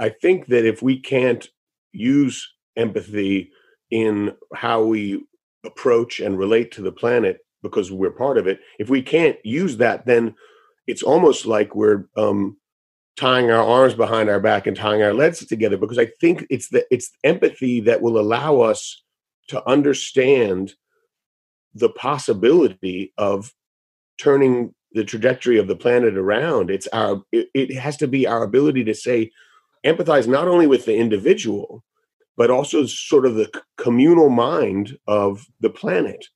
I think that if we can't use empathy in how we approach and relate to the planet because we're part of it, if we can't use that, then it's almost like we're tying our arms behind our back and tying our legs together, because I think it's empathy that will allow us to understand the possibility of turning the trajectory of the planet around. It has to be our ability to say, empathize not only with the individual, but also sort of the communal mind of the planet.